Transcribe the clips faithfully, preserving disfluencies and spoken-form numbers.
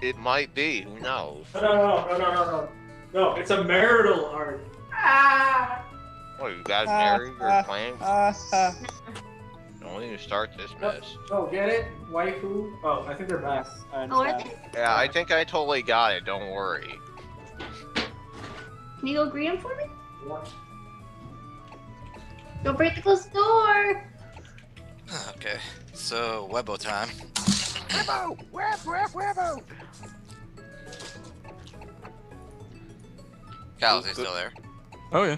It might be. Who knows? No, no, no, no, no, no. No, it's a marital party. Ah! What, you guys married uh, or uh, playing? Uh, uh. Don't even start this mess. Oh, oh, get it? Waifu? Oh, I think they're back. I oh, are they? Yeah, I think I totally got it. Don't worry. Can you go greet him for me? What? Don't break the closed door! Okay, so Webbo time. Webbo! Web, Web, Webbo! Kyle, is he still there? Oh, yeah.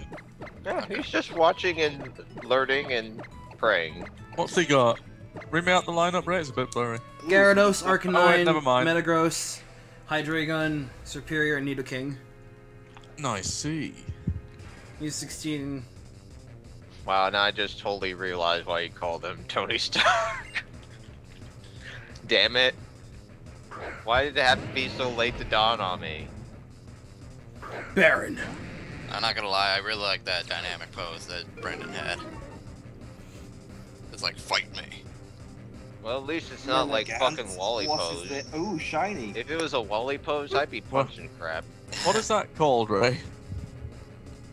Yeah, okay. He's just watching and learning and praying. What's he got? Read me out the lineup, right? It's a bit blurry. Gyarados, Arcanine, oh, wait, never mind. Metagross, Hydreigon, Superior, and Nido King. Nice, see. He's sixteen. Wow, now I just totally realized why you called him Tony Stark. Damn it. Why did it have to be so late to dawn on me? Baron. I'm not gonna lie, I really like that dynamic pose that Brendan had. It's like, fight me. Well, at least it's not like fucking Wally pose. Ooh, shiny. If it was a Wally pose, I'd be punching crap. What is that called, Ray?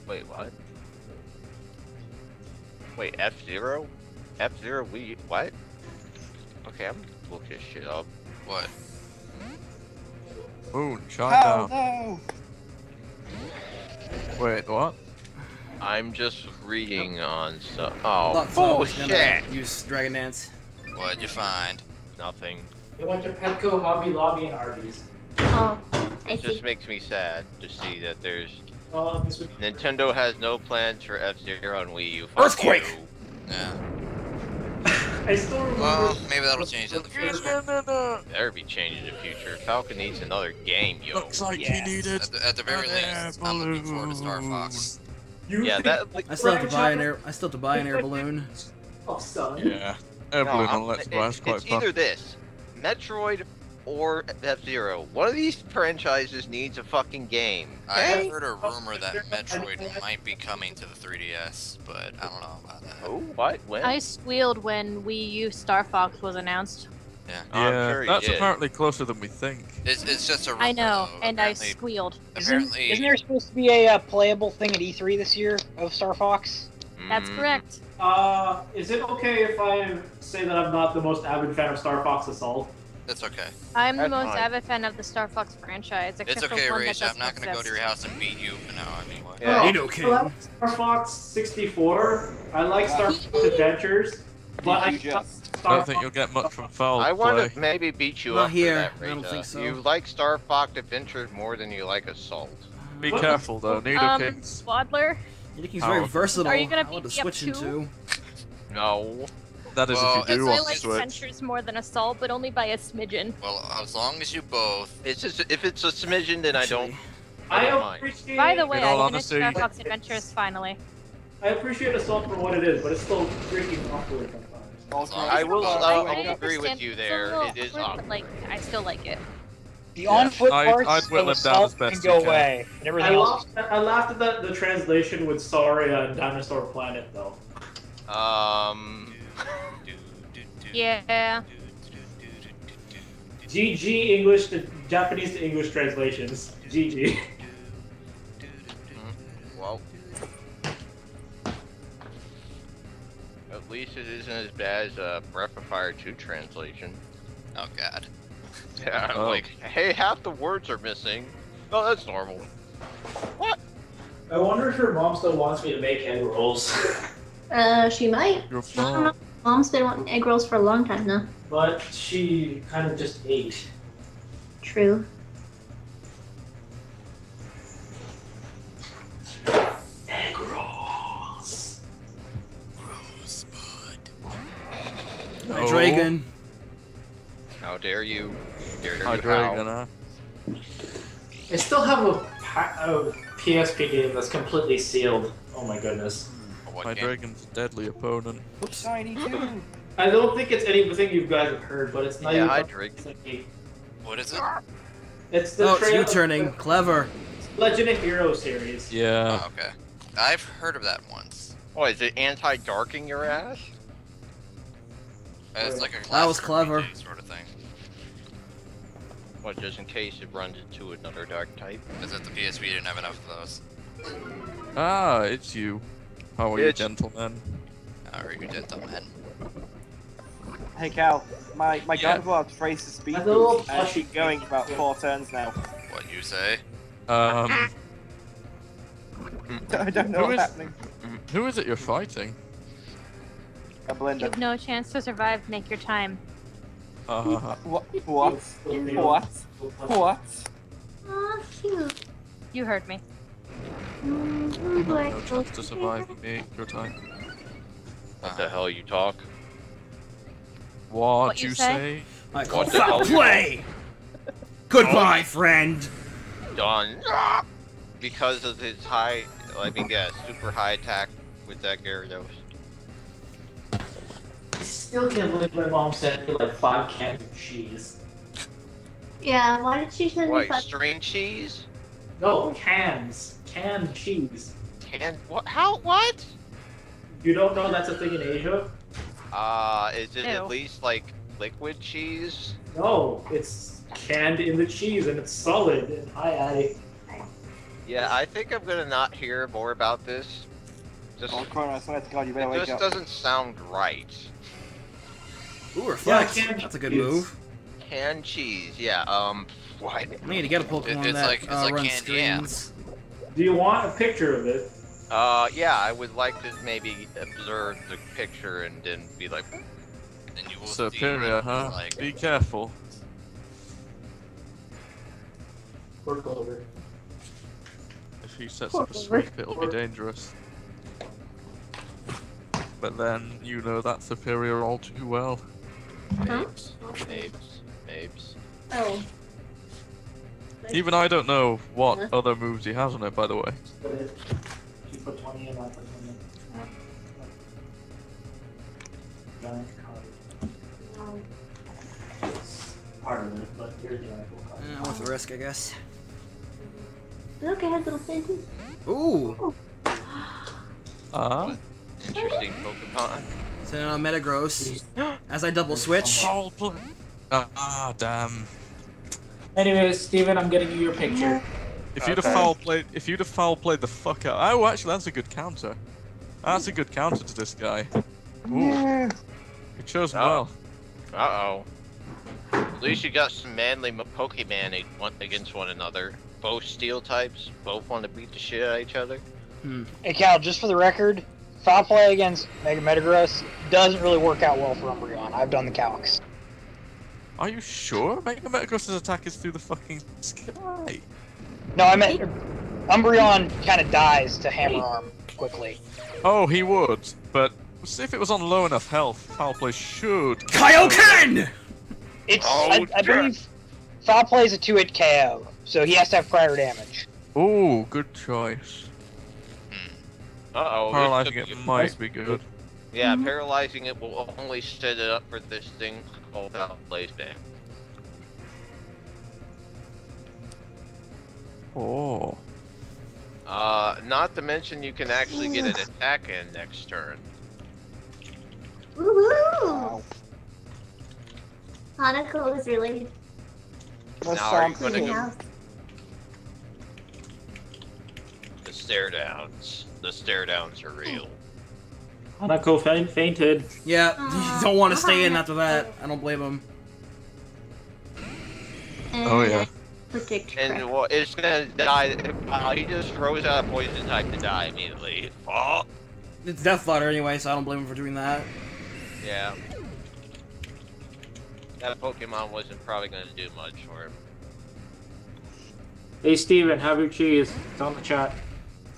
Wait, what? Wait, F-Zero? F-Zero, we... what? Okay, I'm looking this shit up. What? Boom, shot down. Oh, no! Wait, what? I'm just reading on stuff. Oh, bullshit! Use Dragon Dance. What'd you find? Nothing. They went to Petco, Hobby Lobby, and Arby's. Oh, I It just see. makes me sad to see that there's... Uh, this would Nintendo has no plans for F-Zero on Wii U. Fuck Earthquake! You. Yeah. I still remember. Well, maybe that'll change in the future. That'll be changed in the future. Falcon needs another game, yo. Looks like yes. he needed. At the, at the very least, I'm looking forward to Star Fox. You yeah, that. Like, I still have to buy an air. I still have to buy an air balloon. Oh, son. Yeah, air no, balloon on Let's Play. It's, quite it's fun. either this, Metroid. Or F-Zero. One of these franchises needs a fucking game. I hey? heard a rumor that Metroid might be coming to the three D S, but I don't know about that. Oh, what? When? I squealed when Wii U Star Fox was announced. Yeah, yeah I'm sure that's apparently closer than we think. It's, it's just a rumor. I know, though, and I squealed. Apparently, isn't, isn't there supposed to be a uh, playable thing at E three this year of Star Fox? That's correct. Uh, is it okay if I say that I'm not the most avid fan of Star Fox Assault? That's okay. I'm That's the most fine. avid fan of the Star Fox franchise. It's okay, Rage. I'm not going to go to your house and beat you for now. I mean, what? Yeah, oh, okay. I like Star Fox sixty-four. I like Star Fox Adventures. But I, just... Star I don't think you'll get much from Foul I want to maybe beat you Not up here. for that, Rage. I don't think so. You like Star Fox Adventures more than you like Assault. Be what? careful, though. Nido um, King's... Swaddler? Nido King's oh. very versatile. Are you going to beat me switch up, too? No. That is well, if you do want to switch. I like Adventures more than Assault, but only by a smidgen. Well, as long as you both. It's just if it's a smidgen, then Actually, I don't. I, I don't mind. Appreciate. By the way, I finished Star Fox Adventures finally. I appreciate Assault for what it is, but it's still freaking awkward sometimes. I will. Uh, I will agree with you there. Little, it is awkward, but like I still like it. The yeah. on-foot parts I, of Assault can go away. And everything I else. Laughed, I laughed at that, the translation with Sauria and Dinosaur Planet though. Um. Yeah. G G English to Japanese to English translations. G G. Well, at least it isn't as bad as uh, Breath of Fire two translation. Oh God. Yeah, I'm oh. like, hey, half the words are missing. Oh, that's normal. What? I wonder if her mom still wants me to make egg rolls. Uh, she might. Your mom. Mom's been wanting egg rolls for a long time now. But she kind of just ate. True. Egg rolls. Rosebud. No. Hydreigon. How dare you? Dare you Hydreigon, huh? I still have a, a P S P game that's completely sealed. Oh my goodness. My game. Dragon's a deadly opponent. Oops. I don't think it's anything you guys have heard, but it's not yeah, even like What is it? It's the oh, it's you turning. The... Clever. Legendary of Hero series. Yeah. Oh, okay. I've heard of that once. Oh, is it anti-darking your ass? It's like a classic that was clever. Sort of thing. Well, just in case it runs into another dark type. Is it the P S P didn't have enough of those? Ah, it's you. How are it's... you, gentlemen? How are you, gentlemen? Hey Cal, my my yeah. Gunvolt phrases speed boost has been going for about four turns now. What you say? Um. I don't know who what's is, happening. Who is it you're fighting? A blender. You have no chance to survive. Make your time. Uh, what? What? What? What? Oh, cute. You heard me. No chance to survive. Make your time. What the hell you talk? What, what you say? say? I can't stop play! Goodbye, oh. friend! Done. Because of his high, I mean, yeah, super high attack with that Gyarados. I still can't believe my mom sent me like five cans of cheese. Yeah, why did she send what, me five? What, string cheese? No, cans. Canned cheese. Canned? What? How? What? You don't know that's a thing in Asia? Uh, is it Ew. at least like liquid cheese? No, it's canned in the cheese and it's solid. And I, I, yeah, I think I'm gonna not hear more about this. Just, oh, Connor, I swear to God, you better wake up. It just doesn't sound right. Ooh, reflect. Yeah, that's a good move. Canned cheese, yeah. Um, what? I need to get a Pokemon it, that like, it's uh, like runs screens. Yeah. Do you want a picture of it? Uh, yeah, I would like to maybe observe the picture and then be like, and then you will Superior, see huh? Like, be careful. Pork over. If he sets Pork up a sweep, it'll Pork. be dangerous. But then, you know that Superior all too well. Mapes, mapes, mapes. Oh. Even I don't know what huh? other moves he has on it, by the way. twenty and I put twenty. Part of it, but here's the actual card. Yeah, with the risk, I guess. Look, I had little faces. Ooh! Uh-huh. Interesting Pokemon. So now Metagross, as I double switch. Ah, damn. Anyways, Steven, I'm getting you your picture. If you'd okay. have foul played, if you'd have foul played the fuck out. Oh, actually, that's a good counter. That's a good counter to this guy. Ooh, you chose well. Uh oh. At least you got some manly Pokemon against one another. Both steel types. Both want to beat the shit out of each other. Hmm. Hey Cal, just for the record, foul play against Mega Metagross doesn't really work out well for Umbreon. I've done the Calx. Are you sure? Mega Metagross's attack is through the fucking sky. No, I meant Umbreon kind of dies to Hammer Arm quickly. Oh, he would, but if it was on low enough health, foul play should. Kaioken! It's oh, I, I believe foul play is a two-hit K O, so he has to have prior damage. Ooh, good choice. Uh oh. Paralyzing it might be good. Yeah, mm-hmm. Paralyzing it will only set it up for this thing called foul play's ban. Oh. Uh, not to mention you can actually get an attack in next turn. Woohoo! Hanako is really. Now are you gonna go? The stare downs. The stare downs are real. Hanako faint fainted. Yeah, you don't want to stay in after that. I don't blame him. Oh yeah. And well, it's gonna die. Uh, he just throws out a poison type to die immediately. Oh. It's Death Flutter anyway, so I don't blame him for doing that. Yeah. That Pokemon wasn't probably gonna do much for him. Hey Steven, have your cheese. It's on the chat.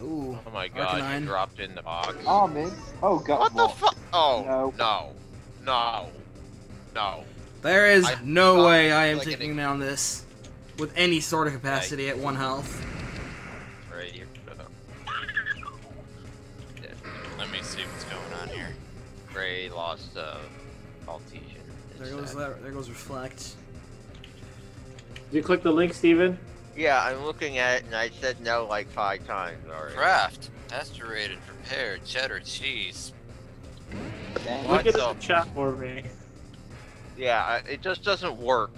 Ooh. Oh my God! Arcanine. You dropped in the box. Oh man. Oh God. What the fuck? Oh no. No. No. No. There is I no way I am like taking down this. With any sort of capacity right. at one health. Right here. Let me see what's going on here. Gray lost a uh, Altian. There goes that. There goes reflect. Did you click the link, Steven? Yeah, I'm looking at it and I said no like five times already. Craft, macerated, prepared, cheddar cheese. Look at the chat for me. Yeah, it just doesn't work.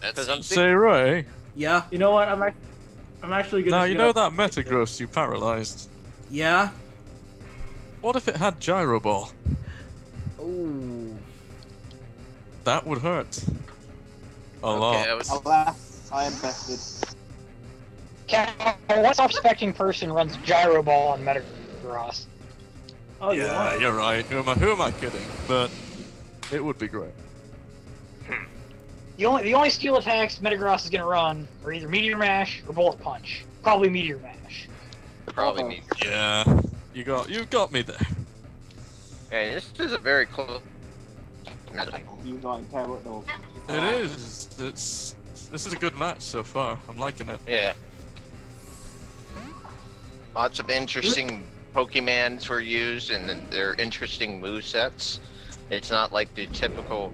That's F-Zero. Yeah. You know what? I'm actually, I'm actually gonna. Now you know that Metagross you paralyzed. Yeah. What if it had Gyro Ball? Ooh. That would hurt. A okay, lot. Was... Alas, I am bested. What self-respecting person runs Gyro Ball on Metagross? Oh yeah, yeah, you're right. Who am I? Who am I kidding? But it would be great. Hmm. The only the only steel attacks Metagross is gonna run are either Meteor Mash or Bullet Punch. Probably Meteor Mash. Probably oh. Meteor. Yeah, you got you got me there. Hey, this is a very close. You don't care what those. It is. It's this is a good match so far. I'm liking it. Yeah. Lots of interesting Pokemans were used, and they're interesting movesets. It's not like the typical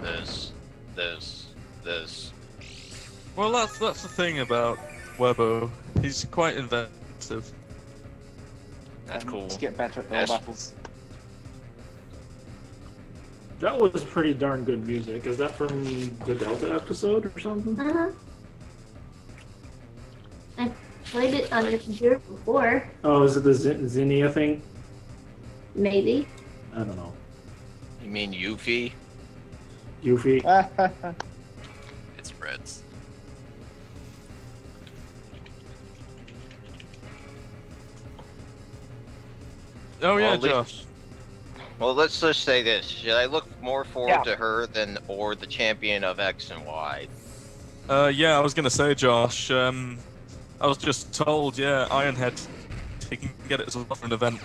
this, this, this. Well, that's that's the thing about Webbo. He's quite inventive. That's cool. Let's get better at the battles. That was pretty darn good music. Is that from the Delta episode or something? Uh-huh. I played it on the computer before. Oh, is it the Z Zinnia thing? Maybe. I don't know. You mean Yuffie? Yuffie. It spreads. Oh yeah, well, Josh. Well, let's just say this. Should I look more forward yeah. to her than or the champion of X and Y? Uh, yeah, I was gonna say, Josh. Um, I was just told, yeah, Ironhead, he can get it as well for an event.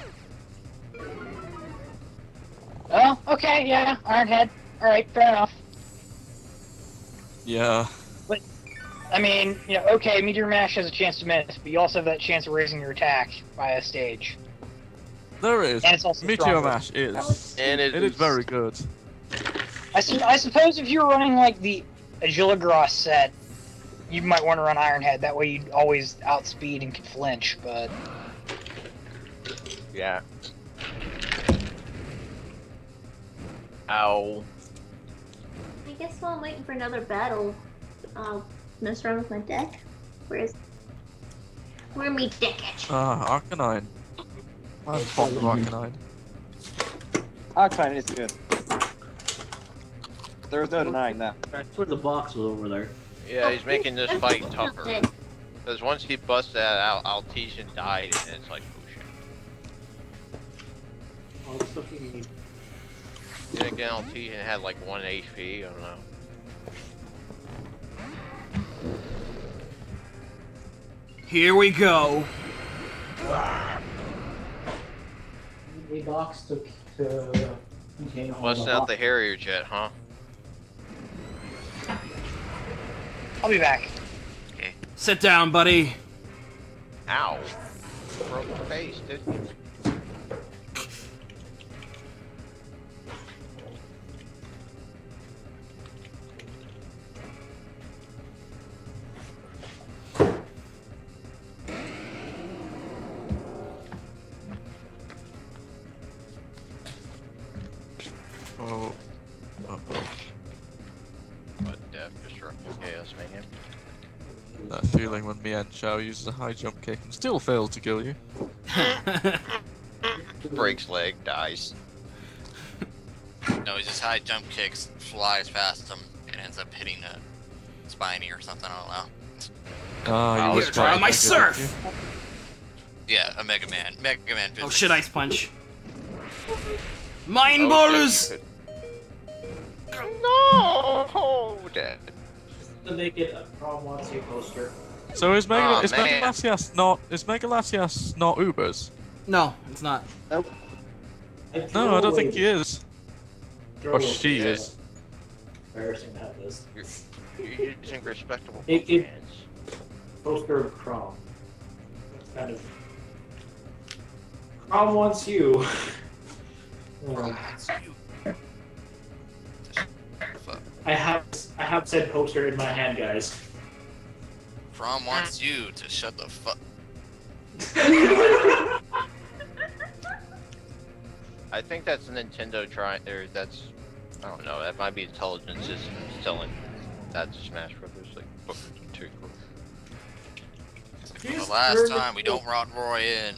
Oh, okay, yeah, Ironhead. All right, fair enough. Yeah. But I mean, you know, okay, Meteor Mash has a chance to miss, but you also have that chance of raising your attack by a stage. There is. And it's also Meteor Mash is. And it, it is. is very good. I, su I suppose if you were running like the Agiligros set, you might want to run Ironhead. That way you'd always outspeed and can flinch, but... Yeah. Ow. I guess while I'm waiting for another battle, I'll mess around with my deck. Where is... Where me deck at? Ah, Arcanine. I'm fond of Arcanine. Arcanine is good. There's no denying that. I put the box was over there. Yeah, he's making this fight tougher. Because once he busts that out, Altesian died, and it's like, oh shit. All the stuff you need. Then again, Altesian had like one H P, I don't know. Here we go. We box to, to contain all Bust the out box. the Harrier jet, huh? I'll be back. Okay. Sit down, buddy. Ow. Broke my face, dude. Oh. Uh oh. What death disruptive chaos mayhem. That feeling when Mian Chao uses a high jump kick and still fails to kill you. Breaks leg, dies. No, he just high jump kicks, flies past him, and ends up hitting a spiny or something. I don't know. Ah, oh, you try my surf. Yeah, a Mega Man. Mega Man. Physics. Oh shit! Ice punch. Mind oh, balls. Shit, No, dead. To make it a Prom poster. So is Mega oh, is Mega Latias not is Mega Latias not Ubers? No, it's not. Nope. I no, I don't think he is. Or she yeah. is. Embarrassing to have this. You're, you're using respectable it, poster of Chrom. That's kind of. Chrom wants you. Chrom wants you. I have I have said poster in my hand, guys. Chrom wants you to shut the fuck. I think that's Nintendo trying. There, that's I don't know. That might be intelligence systems telling that's Smash Brothers, like Booker two. For the last time, we don't rot Roy in.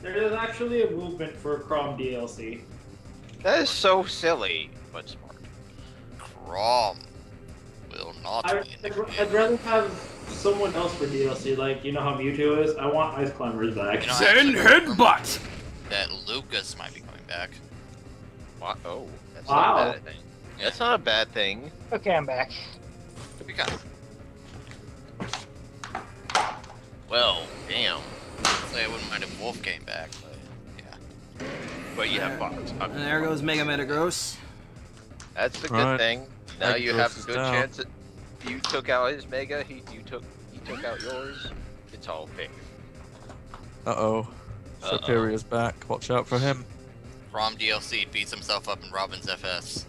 There is actually a movement for Chrom D L C. That is so silly, but smart. Chrom will not. I, win. I'd rather have someone else for D L C, like, you know how Mewtwo is? I want Ice Climbers back. You know, Send headbutt! That Lucas might be coming back. Wow. Oh, that's wow. not a bad thing. That's not a bad thing. Okay, I'm back. Well, damn. I wouldn't mind if Wolf came back, but yeah. But you have Fox. And there goes Mega Metagross. That's a good right. thing. Now Metagross you have a good chance that you took out his Mega, he you took he took out yours. It's all fake. Uh oh. Uh -oh. Superior's back. Watch out for him. Chrom D L C beats himself up in Robin's F S.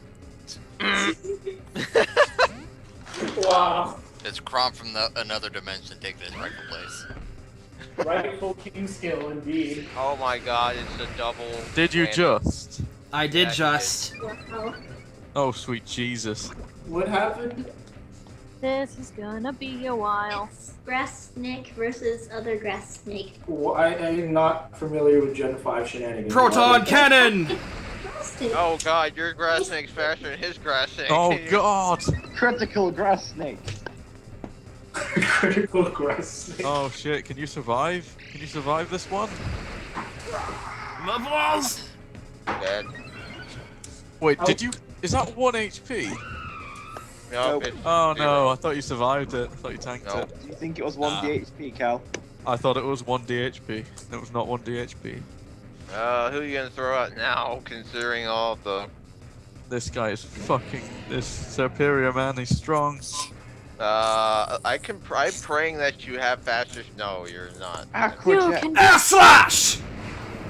Wow. It's Chrom from the, another dimension taking his rightful place. Rightful king skill, indeed. Oh my god, it's a double. Did you just? I did yeah, just. Did. Wow. Oh, sweet Jesus. What happened? This is gonna be a while. It's grass snake versus other grass snake. Well, I am not familiar with Gen five shenanigans. Proton Cannon! Oh god, your grass snake's faster than his grass snake. Oh god! Critical grass snake. Critical grass snake. Oh shit, can you survive? Can you survive this one? My balls! Dead. Wait, oh. did you. Is that one H P? Nope. Nope. Oh no, I thought you survived it. I thought you tanked nope. it. Do you think it was one D H P, Cal? I thought it was one D H P. It was not one D H P. Uh, who are you gonna throw out now, considering all the... This guy is fucking... This superior man, he's strong. Uh, I can... I'm praying that you have faster... No, you're not. Aquajet! Air Slash!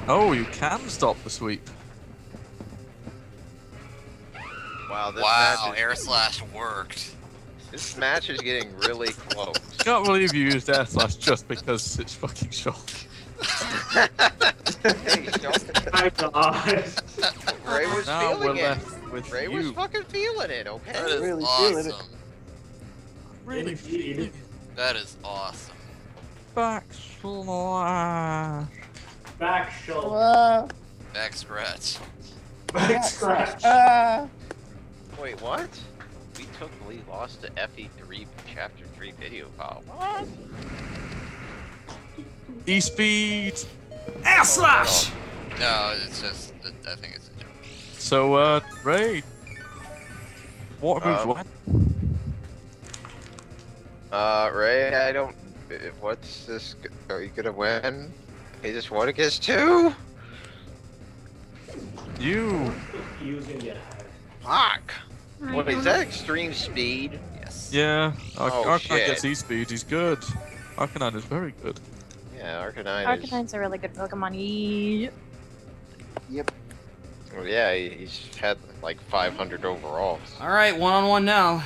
Oh, you can stop the sweep. Wow, this wow, match is... Air Slash worked. This match is getting really close. I can't believe you used Air Slash just because it's fucking Shulk. Hey, Shulk. My god. Ray was now feeling we're it. Left with Ray you. was fucking feeling it, okay? That is really awesome. Really feeling it. That is awesome. Back slash. Back Shulk. Back scratch. Back scratch. Uh... Wait, what? We totally lost to F E three Chapter three video file. What? E-Speed! Air Slash! No, it's just, I think it's a joke. So, uh, Ray, what moves what? Uh, Ray, I don't, what's this, are you gonna win? He just won against two? You! You can get hacked. Fuck! What is that? Extreme speed? Yes. Yeah. Ar oh, Arcanine gets E-Speed. He's good. Arcanine is very good. Yeah, Arcanine. Arcanine's is... a really good Pokemon. E yep. Well, yeah, he's had like five hundred overall. All right, one on one now.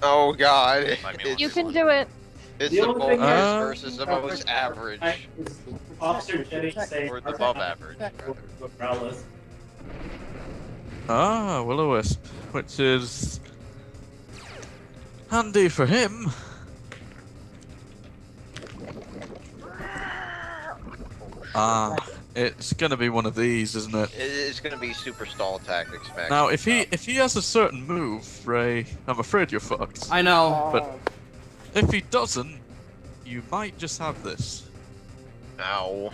Oh God. You can one. do it. It's the, the most uh, versus the most average. Officer Jenny saying or the above average. Ah, Will-O-Wisp, which is handy for him. Ah, it's gonna be one of these, isn't it? It's gonna be super stall tactics. Back now, if he if he has a certain move, Ray, I'm afraid you're fucked. I know, but if he doesn't, you might just have this. Ow!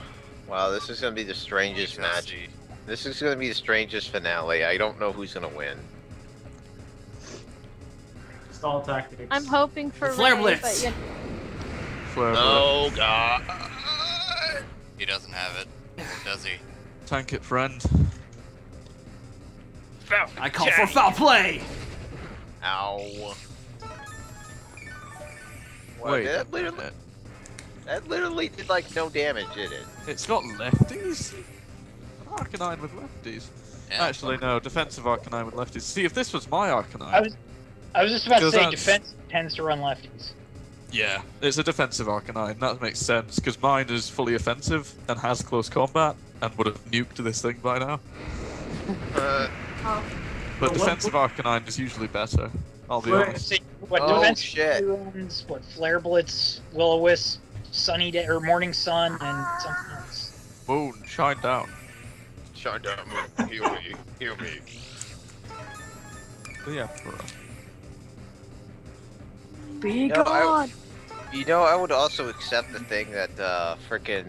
Wow, this is gonna be the strangest match. This is going to be the strangest finale. I don't know who's going to win. Stall tactics. I'm hoping for Flare Ray, Blitz. But yeah. Flare oh, Blitz. God. He doesn't have it, does he? Tank it, friend. Foul. I call Jackie. for foul play. Ow. What, Wait. That literally, that literally did like no damage, did it? It's got lefties. Arcanine with lefties. Yeah, Actually, okay. no, defensive Arcanine with lefties. See, if this was my Arcanine... I was, I was just about to say, that's... defense tends to run lefties. Yeah, it's a defensive Arcanine, that makes sense, because mine is fully offensive, and has close combat, and would have nuked this thing by now. Uh, oh. But the sense of Arcanine is usually better. I'll be honest. What, oh shit! Ruins, what, Flare Blitz, Will-O-Wisp, Sunny Day or Morning Sun, and something else. Moon, shine down. Shine down, Moon. Heal me, heal me. But yeah, bro. Be gone. You know, I would also accept the thing that uh, frickin'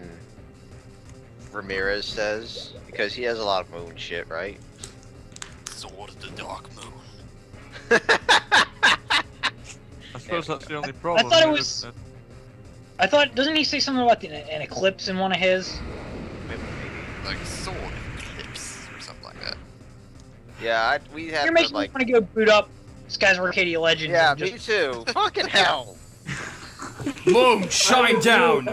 Ramirez says, because he has a lot of moon shit, right? Sword of the Dark Moon. I suppose that's the only problem. I thought it was. It? I thought. Doesn't he say something about the, an eclipse in one of his? Maybe, maybe. Like sword eclipse or something like that. Yeah, I, we have. You're making like... me want to go boot up Skies of Arcadia Legends. Yeah, me just... too. Fucking hell. Moon, shine down!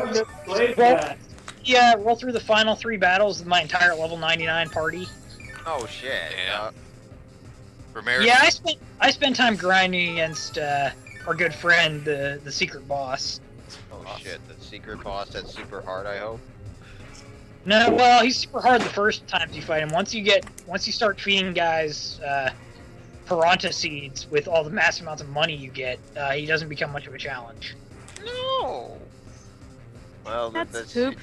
Well, yeah, roll through the final three battles of my entire level ninety-nine party. Oh shit. Yeah. Uh, yeah, I spent I spent time grinding against uh, our good friend, the the secret boss. Oh shit, the secret boss that's super hard, I hope. No, well, he's super hard the first times you fight him. Once you get once you start feeding guys uh, Piranha seeds with all the massive amounts of money you get, uh, he doesn't become much of a challenge. No. Well, that's, that's poop.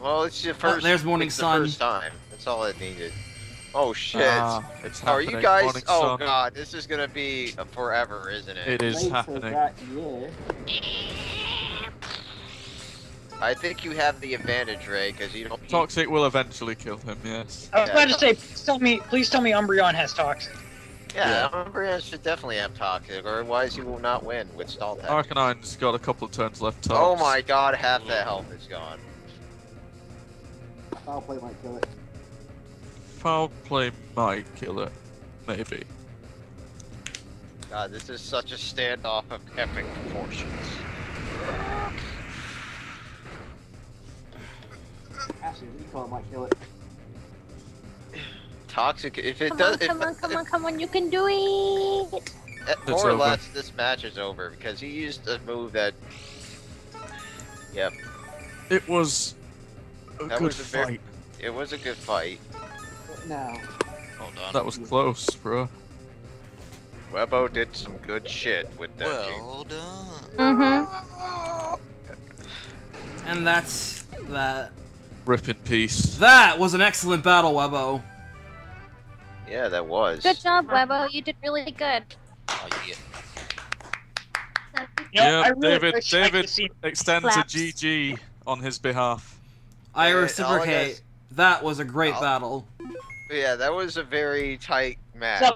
Well, it's your first. Oh, there's morning it's sun. The first time. That's all it needed. Oh shit! Uh, it's How are you guys? Morning oh sun. God, this is gonna be forever, isn't it? It is Thanks happening. That, yeah. I think you have the advantage, Ray, because you don't. Toxic will eventually kill him. Yes. I was yeah. about to say, please tell me, please tell me, Umbreon has Toxic. Yeah, yeah, Umbreon should definitely have Toxic, or otherwise he will not win with Salt. Arcanine's got a couple of turns left. Tops. Oh my god, half that health is gone. Foul play might kill it. Foul play might kill it. Maybe. God, this is such a standoff of epic proportions. Actually, Recall might kill it. Toxic, if it come does- on, Come if, on, come if, on, come on, you can do it! It's more or over. less, this match is over, because he used a move that... Yep. It was... a that good was a fight. Very, it was a good fight. No. Hold on. That was close, bro. Webbo did some good shit with that well game. done. Mm-hmm. And that's... that. Rip in peace. That was an excellent battle, Webbo. Yeah, that was. Good job, Webbo. You did really good. Oh, yeah. You know, yeah, really David, David extends slaps. a G G on his behalf. I reciprocate. Guys... That was a great I'll... battle. Yeah, that was a very tight match. I...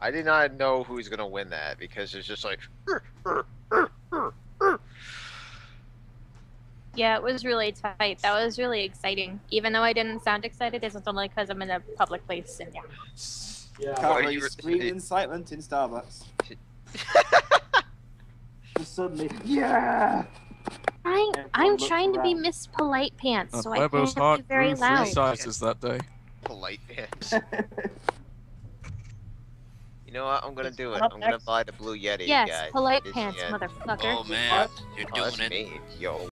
I did not know who's going to win that because it's just like... Yeah, it was really tight. That was really exciting. Even though I didn't sound excited, it's only because I'm in a public place and yeah. Yeah, can't really scream in silent in Starbucks. Just suddenly, yeah! I, I'm trying around. to be Miss Polite Pants, uh, so I can't be very loud. Sizes that day. Polite Pants. You know what? I'm gonna do it. I'm gonna buy the Blue Yeti, yes, guys. Yes, Polite Pants, motherfucker. Oh man, you're doing oh, it. Me. Yo.